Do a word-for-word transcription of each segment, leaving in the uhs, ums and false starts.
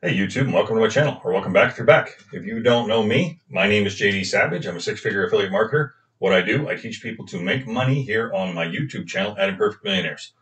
Hey YouTube, and welcome to my channel, or welcome back if you're back. If you don't know me, my name is J D Savage. I'm a six-figure affiliate marketer. What I do, I teach people to make money here on my YouTube channel at Imperfect Millionaires.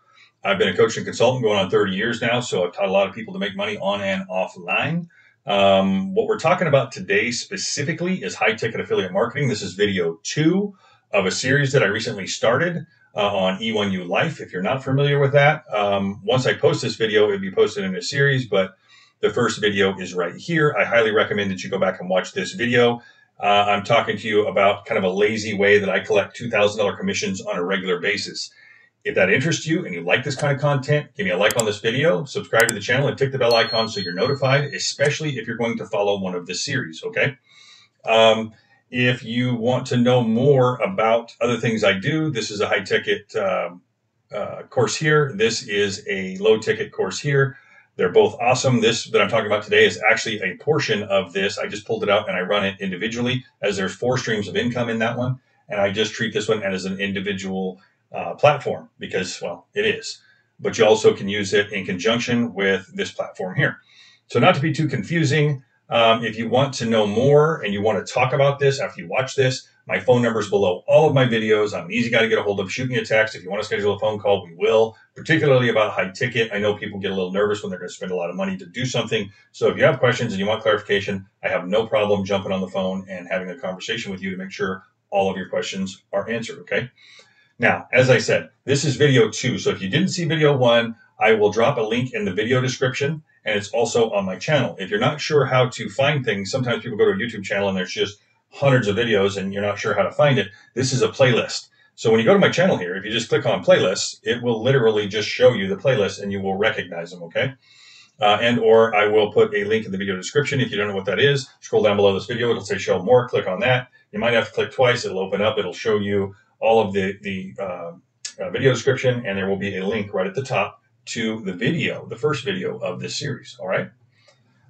I've been a coach and consultant going on thirty years now, so I've taught a lot of people to make money on and offline. Um, what we're talking about today specifically is high-ticket affiliate marketing. This is video two of a series that I recently started uh, on E one U Life. If you're not familiar with that, um, once I post this video, it'll be posted in a series, but the first video is right here. I highly recommend that you go back and watch this video. Uh, I'm talking to you about kind of a lazy way that I collect two thousand dollar commissions on a regular basis. If that interests you and you like this kind of content, give me a like on this video, subscribe to the channel, and tick the bell icon so you're notified, especially if you're going to follow one of the series, okay? Um, if you want to know more about other things I do, this is a high-ticket uh, uh, course here. This is a low-ticket course here. They're both awesome. This that I'm talking about today is actually a portion of this. I just pulled it out and I run it individually, as there's four streams of income in that one. And I just treat this one as an individual uh, platform because, well, it is. But you also can use it in conjunction with this platform here. So not to be too confusing, um, if you want to know more and you want to talk about this after you watch this, my phone number is below all of my videos. I'm an easy guy to get a hold of. Shoot me a text. If you want to schedule a phone call, we will, particularly about high ticket. I know people get a little nervous when they're going to spend a lot of money to do something. So if you have questions and you want clarification, I have no problem jumping on the phone and having a conversation with you to make sure all of your questions are answered, okay? Now, as I said, this is video two. So if you didn't see video one, I will drop a link in the video description, and it's also on my channel. If you're not sure how to find things, sometimes people go to a YouTube channel and there's just hundreds of videos and you're not sure how to find it. This is a playlist. So when you go to my channel here, if you just click on playlists, it will literally just show you the playlist and you will recognize them, okay? Uh, and or I will put a link in the video description. If you don't know what that is, scroll down below this video. It'll say show more. Click on that. You might have to click twice. It'll open up. It'll show you all of the, the uh, uh, video description, and there will be a link right at the top to the video, the first video of this series, all right?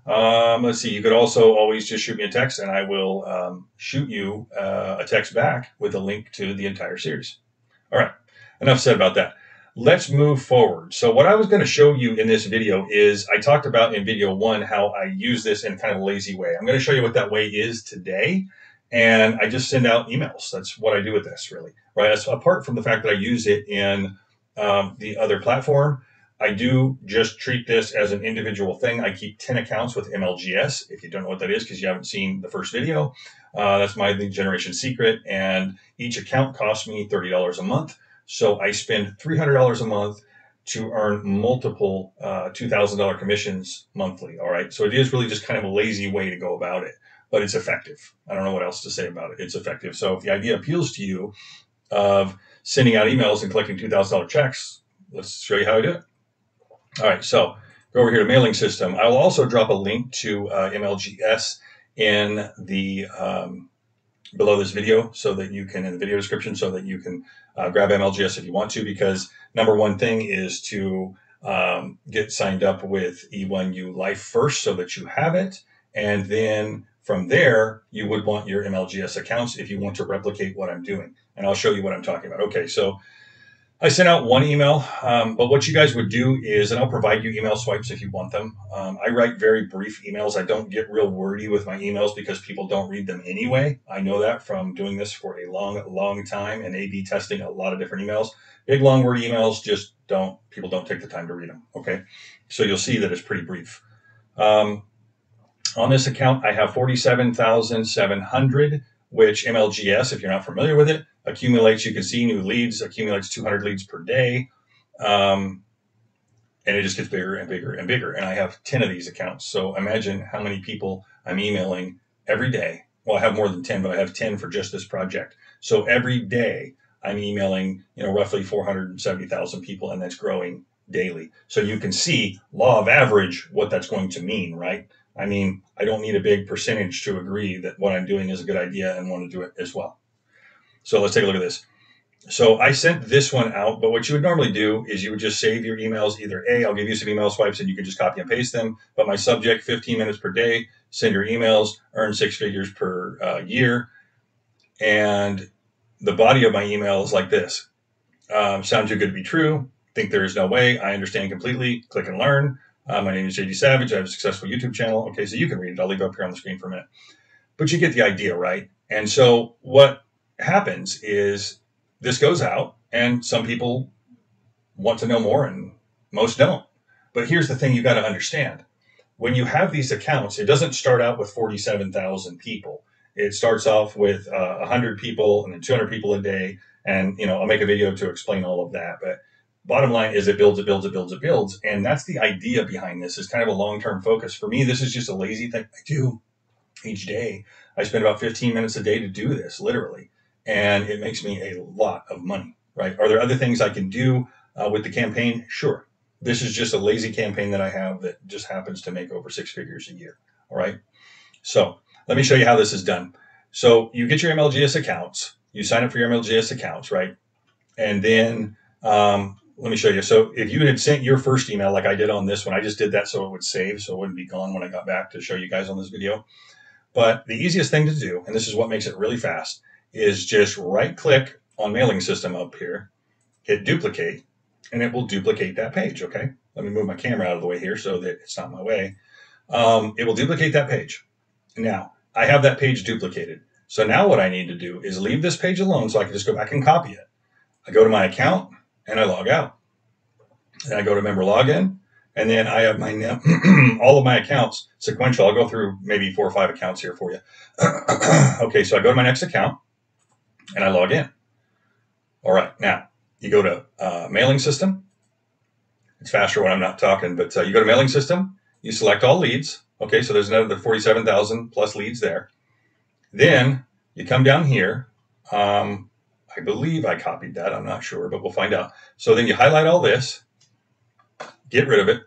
Um, let's see, you could also always just shoot me a text and I will um, shoot you uh, a text back with a link to the entire series. All right, enough said about that. Let's move forward. So what I was going to show you in this video is I talked about in video one how I use this in kind of a lazy way. I'm going to show you what that way is today. And I just send out emails. That's what I do with this, really, right? So apart from the fact that I use it in um, the other platform, I do just treat this as an individual thing. I keep ten accounts with M L G S. If you don't know what that is because you haven't seen the first video, uh, that's my lead generation secret. And each account costs me thirty dollars a month. So I spend three hundred dollars a month to earn multiple uh, two thousand dollar commissions monthly. All right. So it is really just kind of a lazy way to go about it, but it's effective. I don't know what else to say about it. It's effective. So if the idea appeals to you of sending out emails and collecting two thousand dollar checks, let's show you how I do it. All right, so go over here to mailing system. I will also drop a link to uh, M L G S in the um, below this video so that you can, in the video description, so that you can uh, grab M L G S if you want to, because number one thing is to um, get signed up with E one U Life first so that you have it. And then from there, you would want your M L G S accounts if you want to replicate what I'm doing. And I'll show you what I'm talking about. Okay, so I sent out one email, um, but what you guys would do is, and I'll provide you email swipes if you want them. Um, I write very brief emails. I don't get real wordy with my emails because people don't read them anyway. I know that from doing this for a long, long time and A B testing a lot of different emails. Big, long, wordy emails just don't, people don't take the time to read them, okay? So you'll see that it's pretty brief. Um, on this account, I have forty-seven thousand seven hundred, which M L G S, if you're not familiar with it, accumulates, you can see new leads, accumulates two hundred leads per day. Um, and it just gets bigger and bigger and bigger. And I have ten of these accounts. So imagine how many people I'm emailing every day. Well, I have more than ten, but I have ten for just this project. So every day I'm emailing, you know, roughly four hundred seventy thousand people, and that's growing daily. So you can see law of average, what that's going to mean, right? I mean, I don't need a big percentage to agree that what I'm doing is a good idea and want to do it as well. So let's take a look at this. So I sent this one out, but what you would normally do is you would just save your emails. Either A, I'll give you some email swipes and you can just copy and paste them. But my subject, fifteen minutes per day, send your emails, earn six figures per uh, year. And the body of my email is like this. Um, sound too good to be true. Think there is no way. I understand completely. Click and learn. Uh, my name is J D Savage. I have a successful YouTube channel. Okay, so you can read it. I'll leave it up here on the screen for a minute. But you get the idea, right? And so what happens is this goes out, and some people want to know more and most don't. But here's the thing you got to understand. When you have these accounts, it doesn't start out with forty-seven thousand people. It starts off with uh, one hundred people and then two hundred people a day. And, you know, I'll make a video to explain all of that. But bottom line is it builds, it builds, it builds, it builds. And that's the idea behind this, is kind of a long-term focus. For me, this is just a lazy thing I do each day. I spend about fifteen minutes a day to do this, literally. And it makes me a lot of money, right? Are there other things I can do uh, with the campaign? Sure. This is just a lazy campaign that I have that just happens to make over six figures a year, all right? So let me show you how this is done. So you get your M L G S accounts. You sign up for your M L G S accounts, right? And then um, let me show you. So if you had sent your first email like I did on this one, I just did that so it would save, so it wouldn't be gone when I got back to show you guys on this video. But the easiest thing to do, and this is what makes it really fast, is just right-click on mailing system up here, hit duplicate, and it will duplicate that page, okay? Let me move my camera out of the way here so that it's not in my way. Um, it will duplicate that page. Now, I have that page duplicated. So now what I need to do is leave this page alone so I can just go back and copy it. I go to my account, and I log out. And I go to member login, and then I have my all of my accounts sequential. I'll go through maybe four or five accounts here for you. Okay, so I go to my next account, and I log in. All right, now, you go to uh, mailing system. It's faster when I'm not talking, but uh, you go to mailing system. You select all leads. Okay, so there's another forty-seven thousand plus leads there. Then you come down here. Um, I believe I copied that. I'm not sure, but we'll find out. So then you highlight all this, get rid of it.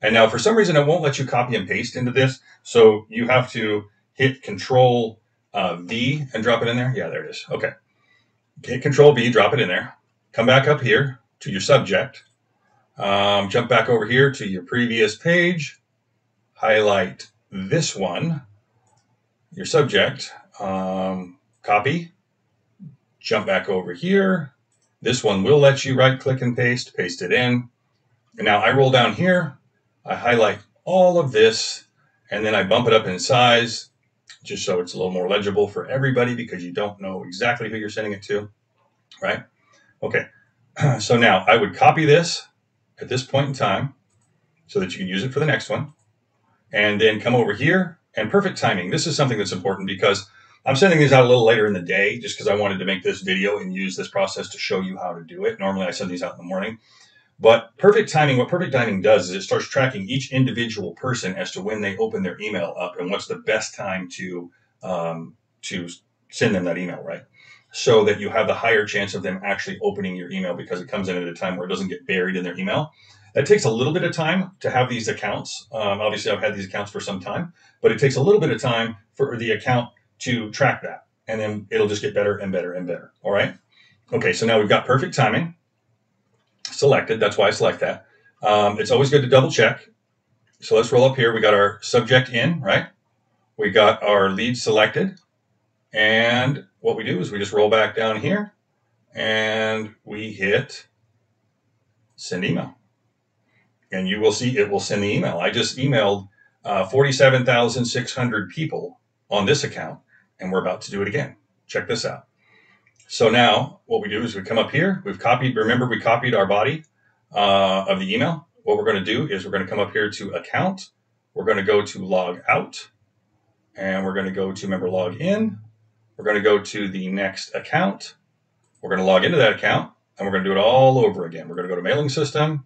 And now for some reason, it won't let you copy and paste into this. So you have to hit Control uh, V and drop it in there. Yeah, there it is. Okay. Hit Control V, drop it in there. Come back up here to your subject. Um, jump back over here to your previous page. Highlight this one. Your subject, um, copy, jump back over here. This one will let you right click and paste, paste it in. And now I roll down here, I highlight all of this, and then I bump it up in size just so it's a little more legible for everybody because you don't know exactly who you're sending it to, right? Okay, so now I would copy this at this point in time so that you can use it for the next one. And then come over here. And perfect timing. This is something that's important because I'm sending these out a little later in the day just because I wanted to make this video and use this process to show you how to do it. Normally I send these out in the morning. But perfect timing, what perfect timing does is it starts tracking each individual person as to when they open their email up and what's the best time to, um, to send them that email, right? So that you have the higher chance of them actually opening your email because it comes in at a time where it doesn't get buried in their email. That takes a little bit of time to have these accounts. Um, obviously, I've had these accounts for some time, but it takes a little bit of time for the account to track that. And then it'll just get better and better and better. All right. Okay. So now we've got perfect timing selected. That's why I select that. Um, it's always good to double check. So let's roll up here. We got our subject in, right? We got our lead selected. And what we do is we just roll back down here and we hit send email. And you will see it will send the email. I just emailed uh, forty-seven thousand six hundred people on this account, and we're about to do it again. Check this out. So now what we do is we come up here. We've copied. Remember, we copied our body uh, of the email. What we're going to do is we're going to come up here to account. We're going to go to log out, and we're going to go to member log in. We're going to go to the next account. We're going to log into that account, and we're going to do it all over again. We're going to go to mailing system.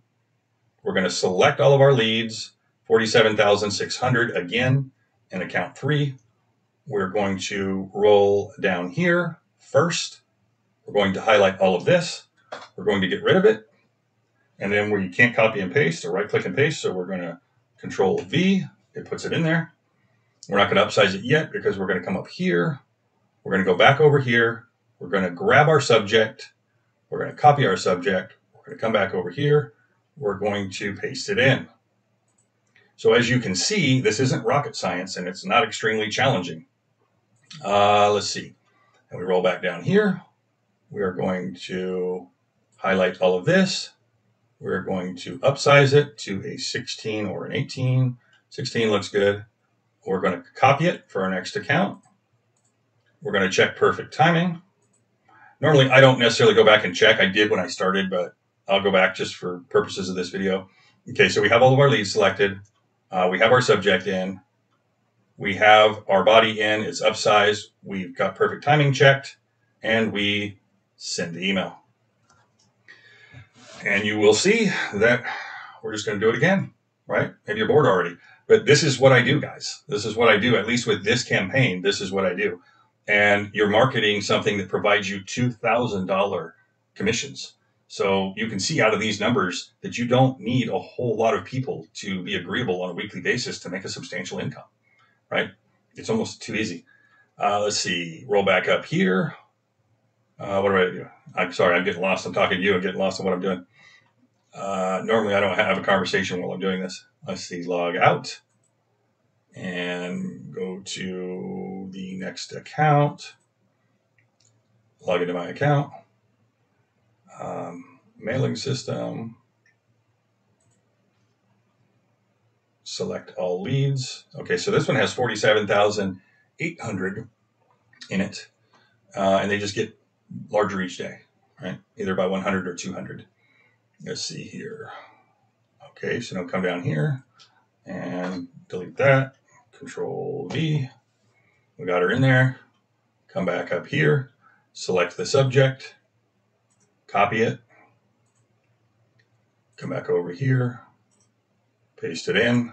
We're going to select all of our leads, forty-seven thousand six hundred again, and account three. We're going to roll down here first. We're going to highlight all of this. We're going to get rid of it. And then where you can't copy and paste or right click and paste, so we're going to Control V. It puts it in there. We're not going to upsize it yet because we're going to come up here. We're going to go back over here. We're going to grab our subject. We're going to copy our subject. We're going to come back over here. We're going to paste it in. So as you can see, this isn't rocket science and it's not extremely challenging. Uh, let's see. And we roll back down here. We are going to highlight all of this. We're going to upsize it to a sixteen or an eighteen. sixteen looks good. We're going to copy it for our next account. We're going to check perfect timing. Normally, I don't necessarily go back and check. I did when I started, but I'll go back just for purposes of this video. Okay, so we have all of our leads selected. Uh, we have our subject in. We have our body in. It's upsized. We've got perfect timing checked. And we send the email. And you will see that we're just going to do it again, right? Maybe you're bored already. But this is what I do, guys. This is what I do, at least with this campaign. This is what I do. And you're marketing something that provides you two thousand dollar commissions. So you can see out of these numbers that you don't need a whole lot of people to be agreeable on a weekly basis to make a substantial income, right? It's almost too easy. Uh, let's see, roll back up here. Uh, what do I do? I'm sorry, I'm getting lost. I'm talking to you and getting lost on what I'm doing. Uh, normally, I don't have a conversation while I'm doing this. Let's see, log out and go to the next account. Log into my account. Um, mailing system. Select all leads. Okay, so this one has forty-seven thousand eight hundred in it, uh, and they just get larger each day, right? Either by one hundred or two hundred. Let's see here. Okay, so now come down here and delete that. Control V. We got her in there. Come back up here. Select the subject. Copy it. Come back over here. Paste it in.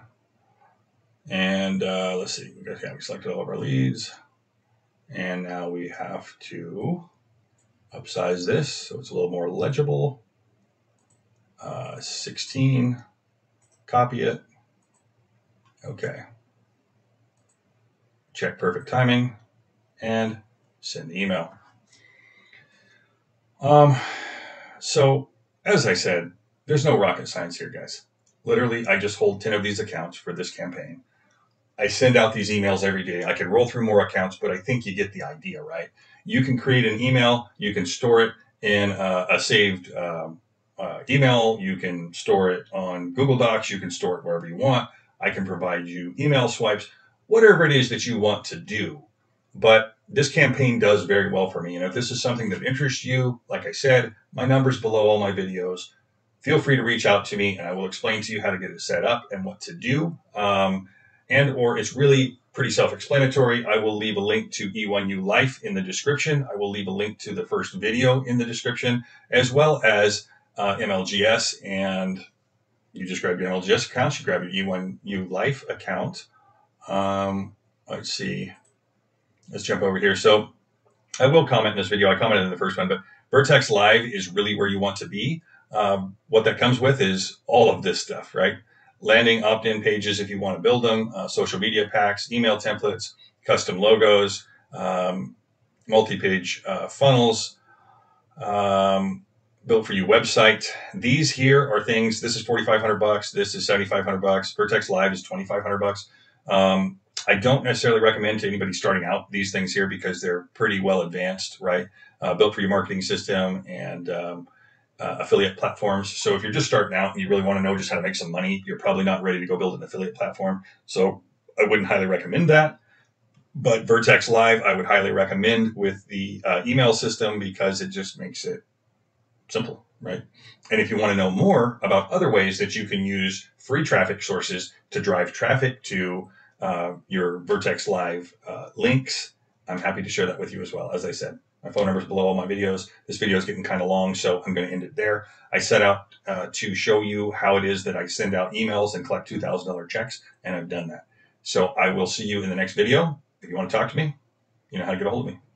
And uh, let's see. We got, yeah, we selected all of our leads. And now we have to upsize this so it's a little more legible. Uh, sixteen, copy it. Okay. Check perfect timing and send the email. Um, so as I said, there's no rocket science here, guys. Literally, I just hold ten of these accounts for this campaign. I send out these emails every day. I could roll through more accounts, but I think you get the idea, right? You can create an email. You can store it in a, a saved um, uh, email. You can store it on Google Docs. You can store it wherever you want. I can provide you email swipes, whatever it is that you want to do. But this campaign does very well for me. And if this is something that interests you, like I said, my number's below all my videos. Feel free to reach out to me and I will explain to you how to get it set up and what to do. Um, and or it's really pretty self-explanatory. I will leave a link to E one U Life in the description. I will leave a link to the first video in the description, as well as uh, M L G S. And you just grab your M L G S account, you grab your E one U Life account. Um, let's see. Let's jump over here. So I will comment in this video. I commented in the first one, but Vertex Live is really where you want to be. Um, what that comes with is all of this stuff, right? Landing opt-in pages if you want to build them, uh, social media packs, email templates, custom logos, um, multi-page uh, funnels, um, built for you website. These here are things. This is forty-five hundred bucks. This is seventy-five hundred bucks. Vertex Live is twenty-five hundred bucks. Um, I don't necessarily recommend to anybody starting out these things here because they're pretty well advanced, right? Uh, built for your marketing system and um, uh, affiliate platforms. So if you're just starting out and you really want to know just how to make some money, you're probably not ready to go build an affiliate platform. So I wouldn't highly recommend that. But Vertex Live, I would highly recommend with the uh, email system because it just makes it simple, right? And if you want to know more about other ways that you can use free traffic sources to drive traffic to Uh, your Vertex Live uh, links, I'm happy to share that with you as well. As I said, my phone number is below all my videos. This video is getting kind of long, so I'm going to end it there. I set out uh, to show you how it is that I send out emails and collect two thousand dollar checks, and I've done that. So I will see you in the next video. If you want to talk to me, you know how to get a hold of me.